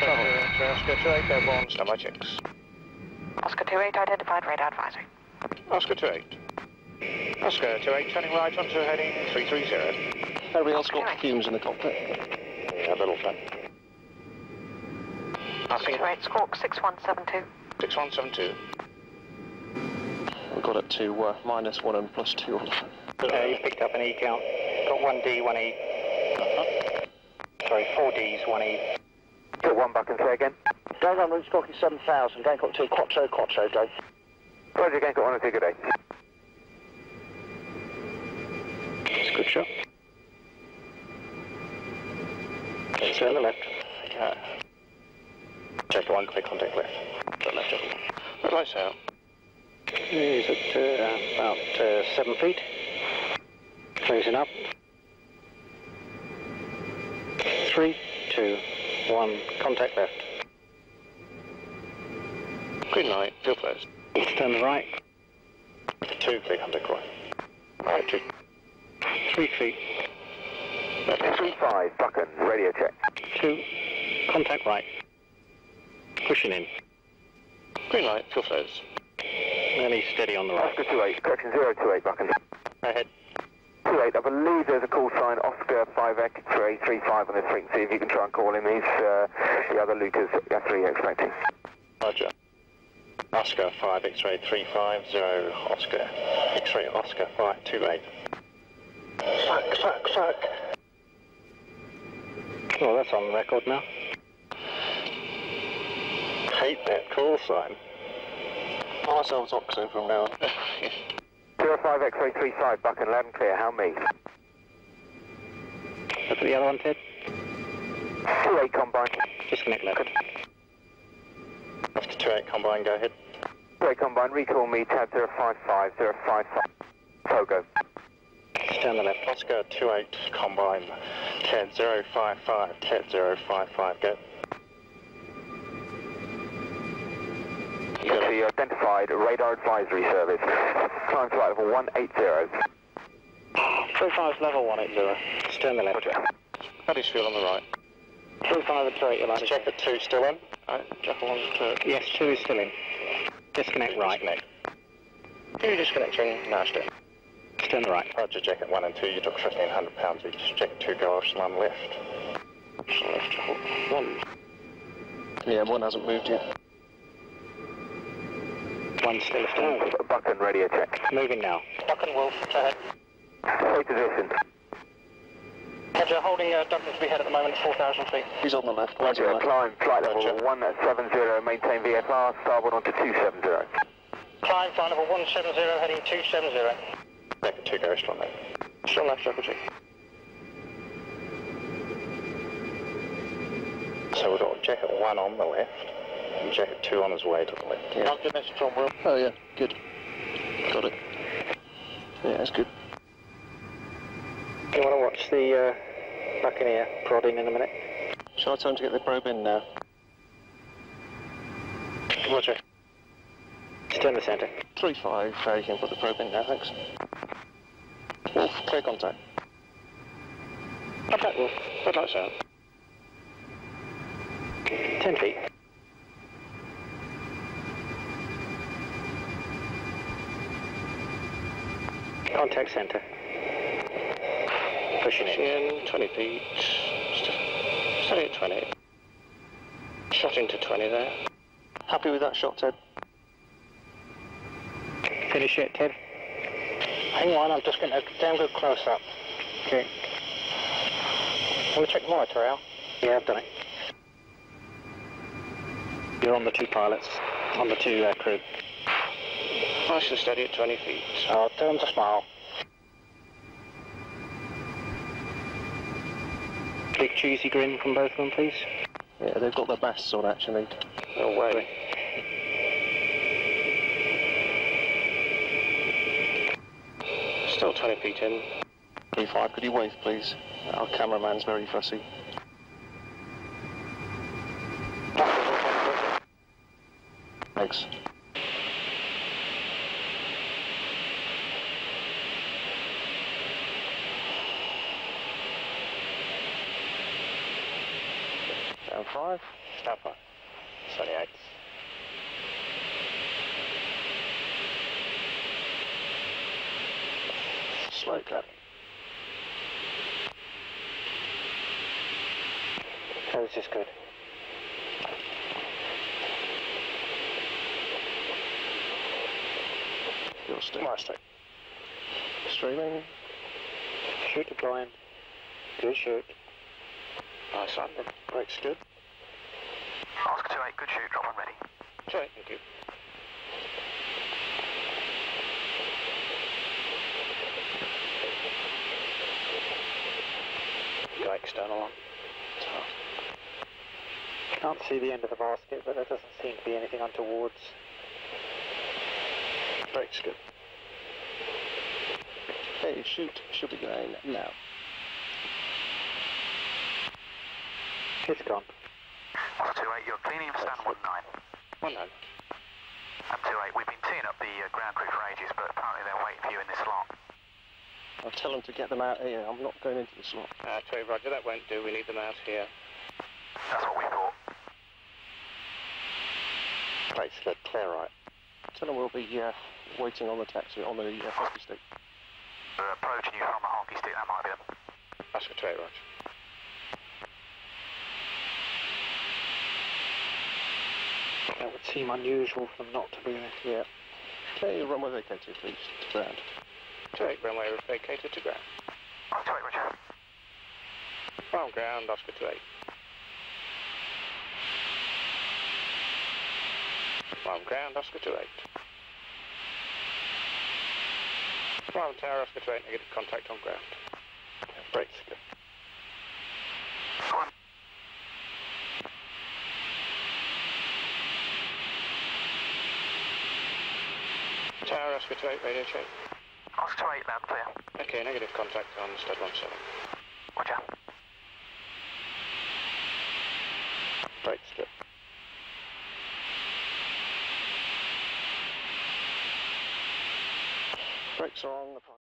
Oscar 28, airborne, stand by checks. Oscar 28, identified radar advisory. Oscar 28. Oscar 28, turning right onto heading 330. Nobody else got fumes in the cockpit? Yeah, a little fun. Oscar 28, squawk 6172. 6172. We've got it to minus one and plus two on the front. Yeah, you've picked up an E count. Got one D, one E. Sorry, four Ds, one E. Got one Buckland, say again. Guys on route stock is 7,000, Gang Cop 2, Quattro, Quattro, Dave. Roger, Gang Cop 1 and 2, good day. That's a good shot. Okay, so on the left. Okay. Check one, click contact left. Don't left, red lights out. He's at about 7 feet. Closing up. 3, 2, 1, contact left. Green light, fuel closed. Turn right. 2 feet, contact right. Right, 2. 3 feet. 3-5, Buchan, radio check. 2, contact right. Pushing in. Green light, fuel closed. Nearly steady on the right. Oscar 28, correction 028, Buchan. Ahead. 28, I believe there's a call sign, Oscar 5 X-ray 35 on this ring. See if you can try and call him. He's the other Lucas, that's what you're expecting. Roger. Oscar 5 X-ray 350, Oscar X-ray Oscar 528. Fuck, fuck, fuck. Well, that's on record now. Hate that call sign. Buy ourselves oxygen from now on. 05 X-ray 35, Buck and loud and clear, how me? Look at the other one, Ted. 28 combine. Disconnect left. After 28 combine, go ahead. 28 combine, recall me, Tad 055, 055, FOGO. Stand the left. Oscar 28 combine, Tad 055, Tad 055, go. The identified radar advisory service. Climb flight level 180. 35 level 180. Stay on the left. That is fuel on the right. 35 and 28, you're like. Check the 2 still in. Check 1 and 2. Yes, 2 is still in. Disconnect right. Disconnect. You're disconnecting. No, still. Stay on the right. Roger, check at 1 and 2. You took 1,500 pounds each. Check 2 goes, 1 left. 1. Yeah, 1 hasn't moved yet. 1 still standing. Buchan, radio check. Moving now. Buchan, Wolf, go ahead. Straight position. Roger, holding Dublin to be head at the moment, 4,000 feet. He's on the left. Roger, climb, flight level 170, maintain VFR, starboard onto 270. Climb, flight level 170, heading 270. Back at 2, go, still on left. Still left, circle 2. So we've got check at 1 on the left. Check at 2 on his way to the left. Yeah. I'll do this from Will. Oh yeah, good. Got it. Yeah, that's good. Do you want to watch the Buccaneer prodding in a minute? Shall I time to get the probe in now? Roger. Turn the centre. 3-5, you can put the probe in now, thanks. Wolf, clear contact. Contact Wolf, red lights out. 10 feet. Contact centre. Pushing in. 20 feet. Steady at 20. Shot into 20 there. Happy with that shot, Ted? Finish it, Ted. Hang on, I'm just going to have a damn good close-up. Okay. Can we check the monitor out? Yeah, I've done it. You're on the 2 pilots, on the 2 crew. Nice and steady at 20 feet. Oh, tell them to smile. Big cheesy grin from both of them, please. Yeah, they've got their masks on, actually. No way. Still 20 feet in. 35, could you wave, please? Our cameraman's very fussy. Thanks. 5, Alpha 28. Slow clap. No, this is good. You're still. Nicely. Streaming. Shoot the blind. Good shoot. Nice one. Break's good. Oscar 28, good shoot. Drop on ready. 28, thank you. Drake's down along. Can't see the end of the basket, but there doesn't seem to be anything untowards. Drake's good. Hey, shoot again now. It's gone. Oscar 28, you're cleaning him, stand 19. 19. I'm 28, we've been teeing up the ground crew for ages, but apparently they're waiting for you in this lot. I'll tell them to get them out here. I'm not going into the slot. Okay, Roger, that won't do. We need them out here. That's what we thought. Great, good. Clear right. Tell them we'll be waiting on the taxi, on the hockey stick. They're approaching you from the hockey stick. That might be them. That's good, Roger. That would seem unusual for them not to be there. Yeah. Okay, runway vacated, please. To ground. 28, runway vacated to ground. Oscar 28, Roger. On ground, Oscar 28. On ground, Oscar 28. On tower, Oscar 28, negative contact on ground. Brakes go. Tower, Oscar 28, radio check. Oscar 28, loud clear. Okay, negative contact on stud 17. Roger. Right, strip. Brakes are on the